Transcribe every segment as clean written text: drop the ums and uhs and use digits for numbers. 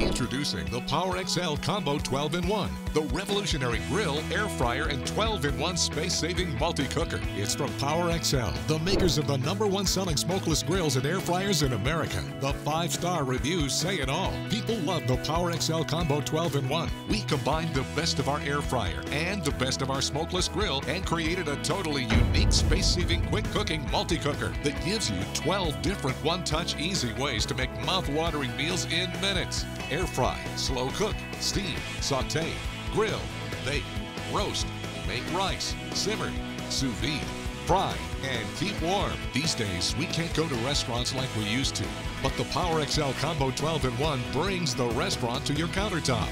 Introducing the PowerXL Combo 12-in-1, the revolutionary grill, air fryer, and 12-in-1 space-saving multi-cooker. It's from PowerXL, the makers of the #1 selling smokeless grills and air fryers in America. The 5-star reviews say it all. People love the PowerXL Combo 12-in-1. We combined the best of our air fryer and the best of our smokeless grill and created a totally unique space-saving quick-cooking multi-cooker that gives you 12 different one-touch easy ways to make mouth-watering meals in minutes. Air fry, slow cook, steam, saute, grill, bake, roast, make rice, simmer, sous vide, fry, and keep warm. These days, we can't go to restaurants like we used to, but the PowerXL Combo 12-in-1 brings the restaurant to your countertop.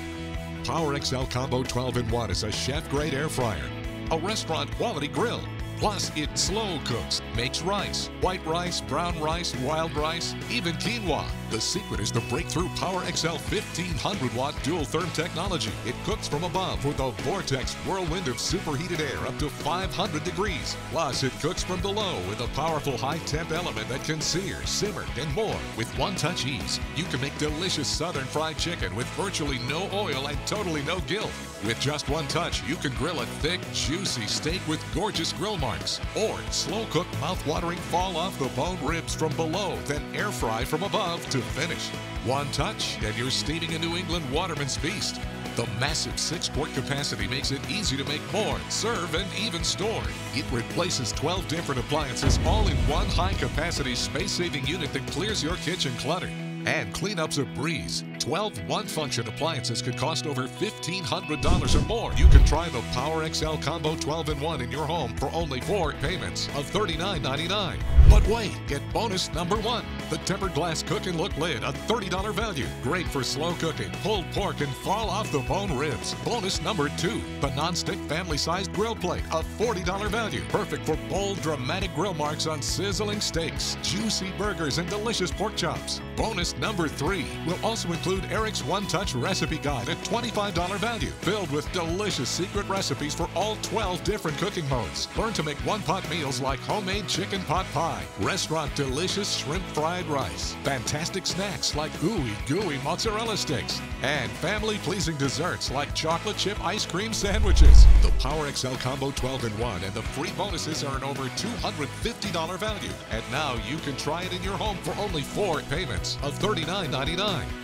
PowerXL Combo 12-in-1 is a chef-grade air fryer, a restaurant-quality grill. Plus, it slow cooks, makes rice, white rice, brown rice, wild rice, even quinoa. The secret is the breakthrough PowerXL 1500-watt dual-therm technology. It cooks from above with a vortex whirlwind of superheated air up to 500 degrees. Plus, it cooks from below with a powerful high-temp element that can sear, simmer, and more. With one-touch ease, you can make delicious southern fried chicken with virtually no oil and totally no guilt. With just one touch, you can grill a thick, juicy steak with gorgeous grill marks. Or slow-cook, mouth-watering, fall-off-the-bone ribs from below, then air-fry from above to finish. One touch, and you're steaming a New England waterman's feast. The massive 6-quart capacity makes it easy to make more, serve, and even store. It replaces 12 different appliances all in one high-capacity space-saving unit that clears your kitchen clutter. And cleanup's a breeze. 12 one-function appliances could cost over $1,500 or more. You can try the PowerXL Combo 12-in-1 in your home for only 4 payments of $39.99. But wait, get bonus #1, the tempered glass cook and look lid, a $30 value. Great for slow cooking, pulled pork, and fall-off-the-bone ribs. Bonus #2, the non-stick family-sized grill plate, a $40 value. Perfect for bold, dramatic grill marks on sizzling steaks, juicy burgers, and delicious pork chops. Bonus #3 will also include Eric's one-touch recipe guide at $25 value, filled with delicious secret recipes for all 12 different cooking modes. Learn to make one-pot meals like homemade chicken pot pie, restaurant delicious shrimp fried rice, fantastic snacks like ooey gooey mozzarella sticks, and family-pleasing desserts like chocolate chip ice cream sandwiches. The PowerXL Combo 12-in-1 and the free bonuses are an over $250 value. And now you can try it in your home for only 4 payments of $39.99.